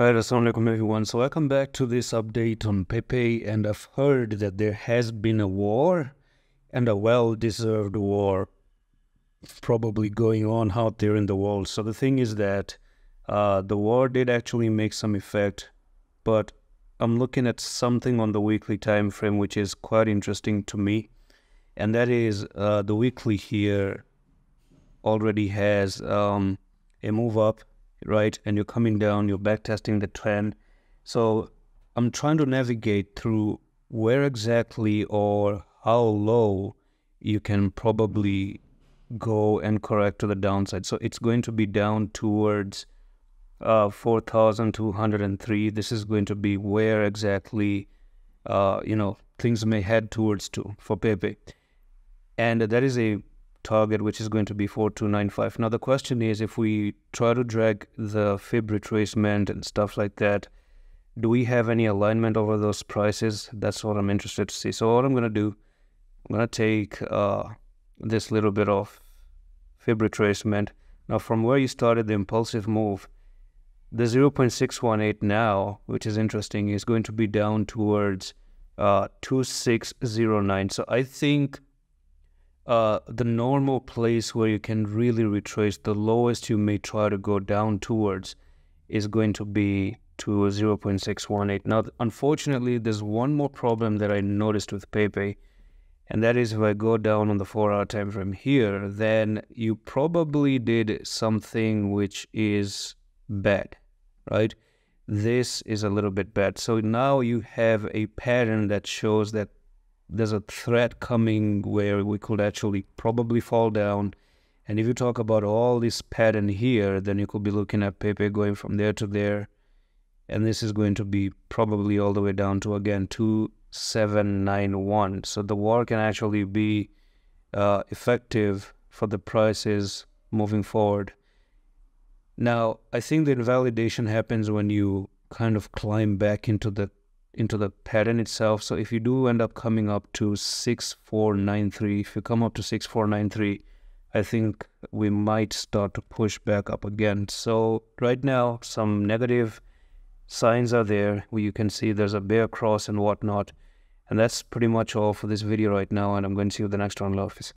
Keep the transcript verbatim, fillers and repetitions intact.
Alright, assalamualaikum everyone. So welcome back to this update on Pepe, and I've heard that there has been a war, and a well-deserved war probably going on out there in the world. So the thing is that uh, the war did actually make some effect, but I'm looking at something on the weekly time frame which is quite interesting to me, and that is uh, the weekly here already has um, a move up, right? And you're coming down, you're back testing the trend. So I'm trying to navigate through where exactly or how low you can probably go and correct to the downside. So it's going to be down towards uh, four thousand two hundred three. This is going to be where exactly, uh, you know, things may head towards to for Pepe. And that is a target which is going to be four two nine five. Now the question is, if we try to drag the F I B retracement and stuff like that, do we have any alignment over those prices? That's what I'm interested to see. So what I'm going to do, I'm going to take uh, this little bit of F I B retracement. Now from where you started the impulsive move, the zero point six one eight now, which is interesting, is going to be down towards uh, two six zero nine. So I think Uh, the normal place where you can really retrace, the lowest you may try to go down towards, is going to be to zero point six one eight. Now, unfortunately, there's one more problem that I noticed with Pepe, and that is if I go down on the four hour time frame here, then you probably did something which is bad, right? This is a little bit bad. So now you have a pattern that shows that there's a threat coming where we could actually probably fall down. And if you talk about all this pattern here, then you could be looking at Pepe going from there to there. And this is going to be probably all the way down to, again, two seven nine one. So the war can actually be uh, effective for the prices moving forward. Now, I think the invalidation happens when you kind of climb back into the into the pattern itself. So if you do end up coming up to six four nine three, if you come up to six four nine three, I think we might start to push back up again. So right now, some negative signs are there where you can see there's a bear cross and whatnot. And that's pretty much all for this video right now, and I'm going to see you the next one. Love.